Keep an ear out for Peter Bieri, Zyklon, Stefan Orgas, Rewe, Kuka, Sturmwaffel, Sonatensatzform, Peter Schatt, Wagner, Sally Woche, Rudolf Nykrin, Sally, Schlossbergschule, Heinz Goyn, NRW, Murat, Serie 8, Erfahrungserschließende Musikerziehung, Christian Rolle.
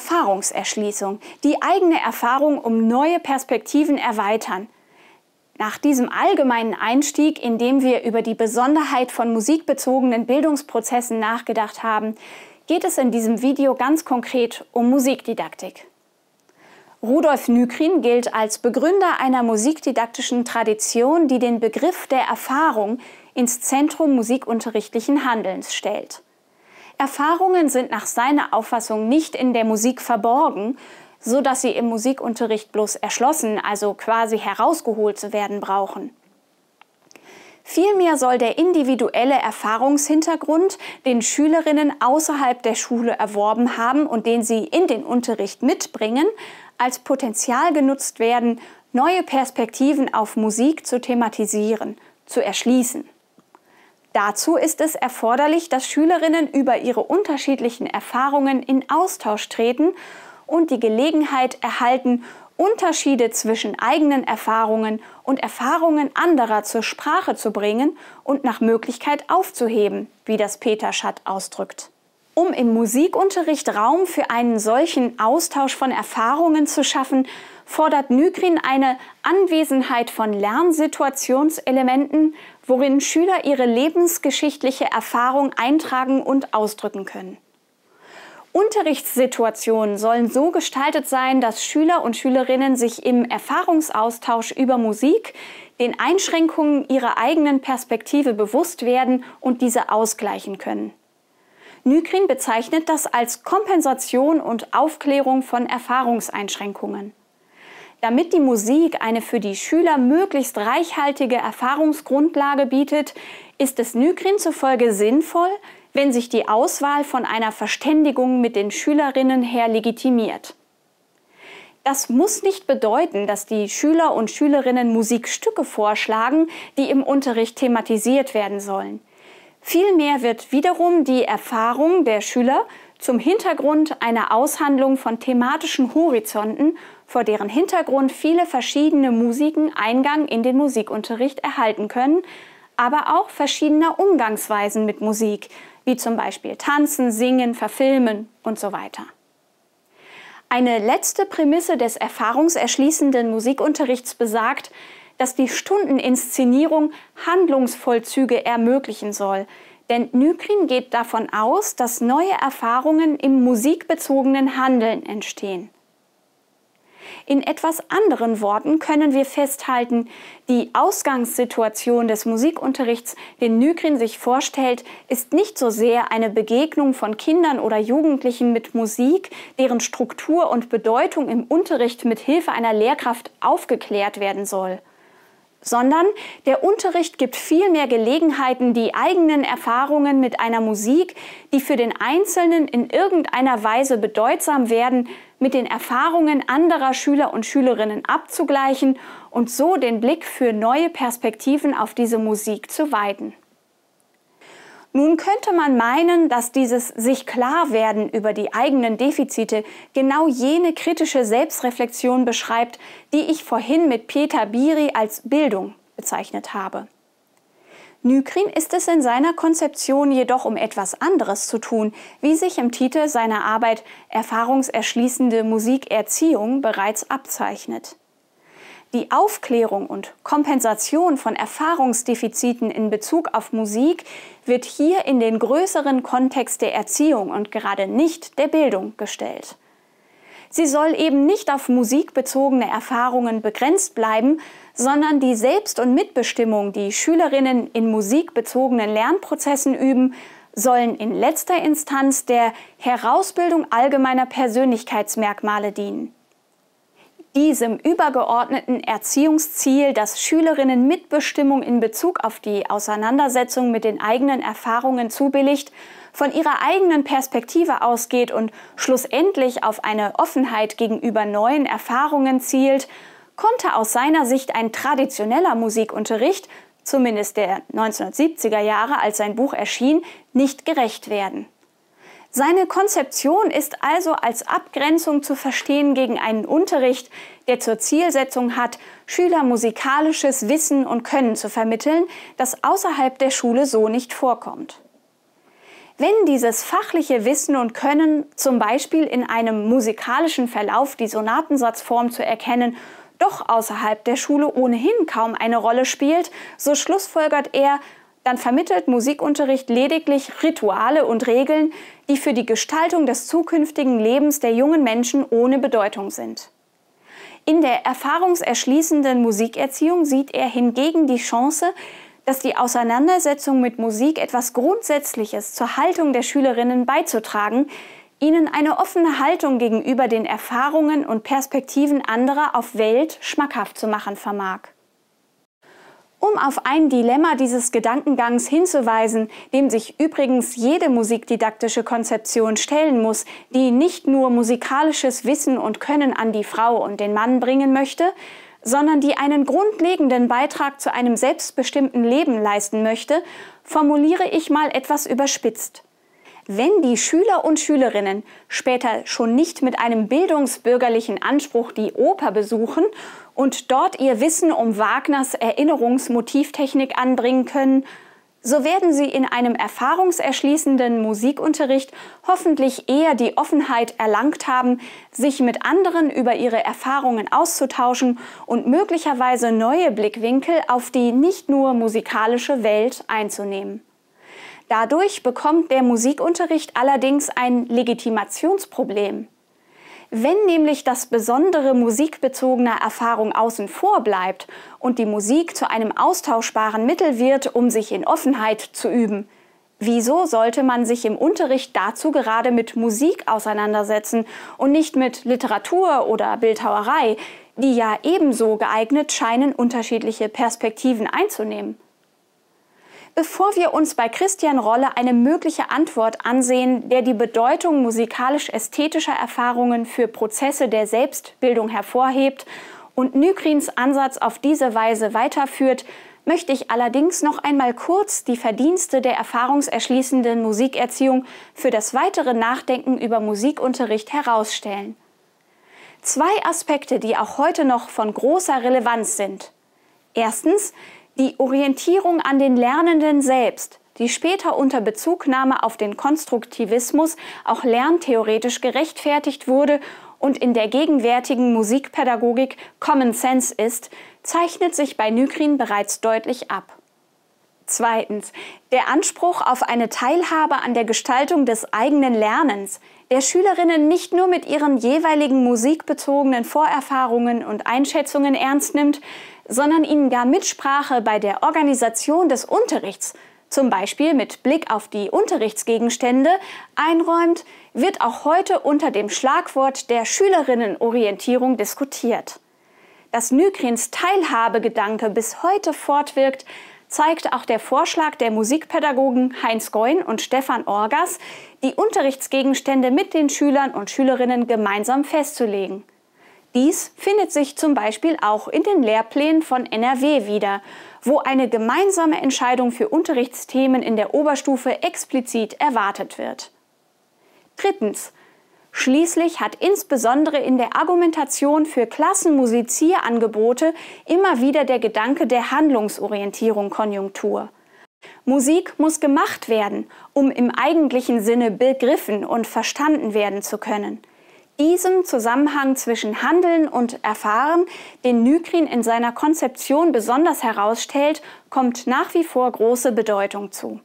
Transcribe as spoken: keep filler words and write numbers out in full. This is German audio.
Erfahrungserschließung, die eigene Erfahrung um neue Perspektiven erweitern. Nach diesem allgemeinen Einstieg, in dem wir über die Besonderheit von musikbezogenen Bildungsprozessen nachgedacht haben, geht es in diesem Video ganz konkret um Musikdidaktik. Rudolf Nykrin gilt als Begründer einer musikdidaktischen Tradition, die den Begriff der Erfahrung ins Zentrum musikunterrichtlichen Handelns stellt. Erfahrungen sind nach seiner Auffassung nicht in der Musik verborgen, so dass sie im Musikunterricht bloß erschlossen, also quasi herausgeholt zu werden brauchen. Vielmehr soll der individuelle Erfahrungshintergrund, den Schülerinnen außerhalb der Schule erworben haben und den sie in den Unterricht mitbringen, als Potenzial genutzt werden, neue Perspektiven auf Musik zu thematisieren, zu erschließen. Dazu ist es erforderlich, dass Schülerinnen über ihre unterschiedlichen Erfahrungen in Austausch treten und die Gelegenheit erhalten, Unterschiede zwischen eigenen Erfahrungen und Erfahrungen anderer zur Sprache zu bringen und nach Möglichkeit aufzuheben, wie das Peter Schatt ausdrückt. Um im Musikunterricht Raum für einen solchen Austausch von Erfahrungen zu schaffen, fordert Nykrin eine Anwesenheit von Lernsituationselementen, worin Schüler ihre lebensgeschichtliche Erfahrung eintragen und ausdrücken können. Unterrichtssituationen sollen so gestaltet sein, dass Schüler und Schülerinnen sich im Erfahrungsaustausch über Musik den Einschränkungen ihrer eigenen Perspektive bewusst werden und diese ausgleichen können. Nykrin bezeichnet das als Kompensation und Aufklärung von Erfahrungseinschränkungen. Damit die Musik eine für die Schüler möglichst reichhaltige Erfahrungsgrundlage bietet, ist es Nykrin zufolge sinnvoll, wenn sich die Auswahl von einer Verständigung mit den Schülerinnen her legitimiert. Das muss nicht bedeuten, dass die Schüler und Schülerinnen Musikstücke vorschlagen, die im Unterricht thematisiert werden sollen. Vielmehr wird wiederum die Erfahrung der Schüler zum Hintergrund einer Aushandlung von thematischen Horizonten, vor deren Hintergrund viele verschiedene Musiken Eingang in den Musikunterricht erhalten können, aber auch verschiedener Umgangsweisen mit Musik, wie zum Beispiel Tanzen, Singen, Verfilmen und so weiter. Eine letzte Prämisse des erfahrungserschließenden Musikunterrichts besagt, dass die Stundeninszenierung Handlungsvollzüge ermöglichen soll, denn Nykrin geht davon aus, dass neue Erfahrungen im musikbezogenen Handeln entstehen. In etwas anderen Worten können wir festhalten, die Ausgangssituation des Musikunterrichts, den Nykrin sich vorstellt, ist nicht so sehr eine Begegnung von Kindern oder Jugendlichen mit Musik, deren Struktur und Bedeutung im Unterricht mit Hilfe einer Lehrkraft aufgeklärt werden soll, sondern der Unterricht gibt vielmehr Gelegenheiten, die eigenen Erfahrungen mit einer Musik, die für den Einzelnen in irgendeiner Weise bedeutsam werden, mit den Erfahrungen anderer Schüler und Schülerinnen abzugleichen und so den Blick für neue Perspektiven auf diese Musik zu weiten. Nun könnte man meinen, dass dieses sich Klarwerden über die eigenen Defizite genau jene kritische Selbstreflexion beschreibt, die ich vorhin mit Peter Bieri als Bildung bezeichnet habe. Nykrin ist es in seiner Konzeption jedoch um etwas anderes zu tun, wie sich im Titel seiner Arbeit Erfahrungserschließende Musikerziehung bereits abzeichnet. Die Aufklärung und Kompensation von Erfahrungsdefiziten in Bezug auf Musik wird hier in den größeren Kontext der Erziehung und gerade nicht der Bildung gestellt. Sie soll eben nicht auf musikbezogene Erfahrungen begrenzt bleiben, sondern die Selbst- und Mitbestimmung, die Schülerinnen in musikbezogenen Lernprozessen üben, sollen in letzter Instanz der Herausbildung allgemeiner Persönlichkeitsmerkmale dienen. Diesem übergeordneten Erziehungsziel, dass Schülerinnen Mitbestimmung in Bezug auf die Auseinandersetzung mit den eigenen Erfahrungen zubilligt, von ihrer eigenen Perspektive ausgeht und schlussendlich auf eine Offenheit gegenüber neuen Erfahrungen zielt, konnte aus seiner Sicht ein traditioneller Musikunterricht, zumindest der neunzehnhundertsiebziger Jahre, als sein Buch erschien, nicht gerecht werden. Seine Konzeption ist also als Abgrenzung zu verstehen gegen einen Unterricht, der zur Zielsetzung hat, Schüler musikalisches Wissen und Können zu vermitteln, das außerhalb der Schule so nicht vorkommt. Wenn dieses fachliche Wissen und Können, zum Beispiel in einem musikalischen Verlauf die Sonatensatzform zu erkennen, doch außerhalb der Schule ohnehin kaum eine Rolle spielt, so schlussfolgert er, dann vermittelt Musikunterricht lediglich Rituale und Regeln, die für die Gestaltung des zukünftigen Lebens der jungen Menschen ohne Bedeutung sind. In der erfahrungserschließenden Musikerziehung sieht er hingegen die Chance, dass die Auseinandersetzung mit Musik etwas Grundsätzliches zur Haltung der Schülerinnen beizutragen, ihnen eine offene Haltung gegenüber den Erfahrungen und Perspektiven anderer auf Welt schmackhaft zu machen vermag. Um auf ein Dilemma dieses Gedankengangs hinzuweisen, dem sich übrigens jede musikdidaktische Konzeption stellen muss, die nicht nur musikalisches Wissen und Können an die Frau und den Mann bringen möchte, sondern die einen grundlegenden Beitrag zu einem selbstbestimmten Leben leisten möchte, formuliere ich mal etwas überspitzt. Wenn die Schüler und Schülerinnen später schon nicht mit einem bildungsbürgerlichen Anspruch die Oper besuchen und dort ihr Wissen um Wagners Erinnerungsmotivtechnik anbringen können, so werden sie in einem erfahrungserschließenden Musikunterricht hoffentlich eher die Offenheit erlangt haben, sich mit anderen über ihre Erfahrungen auszutauschen und möglicherweise neue Blickwinkel auf die nicht nur musikalische Welt einzunehmen. Dadurch bekommt der Musikunterricht allerdings ein Legitimationsproblem. Wenn nämlich das Besondere musikbezogener Erfahrung außen vor bleibt und die Musik zu einem austauschbaren Mittel wird, um sich in Offenheit zu üben, wieso sollte man sich im Unterricht dazu gerade mit Musik auseinandersetzen und nicht mit Literatur oder Bildhauerei, die ja ebenso geeignet scheinen, unterschiedliche Perspektiven einzunehmen? Bevor wir uns bei Christian Rolle eine mögliche Antwort ansehen, der die Bedeutung musikalisch-ästhetischer Erfahrungen für Prozesse der Selbstbildung hervorhebt und Nykrins Ansatz auf diese Weise weiterführt, möchte ich allerdings noch einmal kurz die Verdienste der erfahrungserschließenden Musikerziehung für das weitere Nachdenken über Musikunterricht herausstellen. Zwei Aspekte, die auch heute noch von großer Relevanz sind. Erstens die Orientierung an den Lernenden selbst, die später unter Bezugnahme auf den Konstruktivismus auch lerntheoretisch gerechtfertigt wurde und in der gegenwärtigen Musikpädagogik Common Sense ist, zeichnet sich bei Nykrin bereits deutlich ab. Zweitens, der Anspruch auf eine Teilhabe an der Gestaltung des eigenen Lernens, der Schülerinnen nicht nur mit ihren jeweiligen musikbezogenen Vorerfahrungen und Einschätzungen ernst nimmt, sondern ihnen gar Mitsprache bei der Organisation des Unterrichts, zum Beispiel mit Blick auf die Unterrichtsgegenstände, einräumt, wird auch heute unter dem Schlagwort der Schülerinnenorientierung diskutiert. Dass Nykrins Teilhabegedanke bis heute fortwirkt, zeigt auch der Vorschlag der Musikpädagogen Heinz Goyn und Stefan Orgas, die Unterrichtsgegenstände mit den Schülern und Schülerinnen gemeinsam festzulegen. Dies findet sich zum Beispiel auch in den Lehrplänen von N R W wieder, wo eine gemeinsame Entscheidung für Unterrichtsthemen in der Oberstufe explizit erwartet wird. Drittens. Schließlich hat insbesondere in der Argumentation für Klassenmusizierangebote immer wieder der Gedanke der Handlungsorientierung Konjunktur. Musik muss gemacht werden, um im eigentlichen Sinne begriffen und verstanden werden zu können. Diesem Zusammenhang zwischen Handeln und Erfahren, den Nykrin in seiner Konzeption besonders herausstellt, kommt nach wie vor große Bedeutung zu.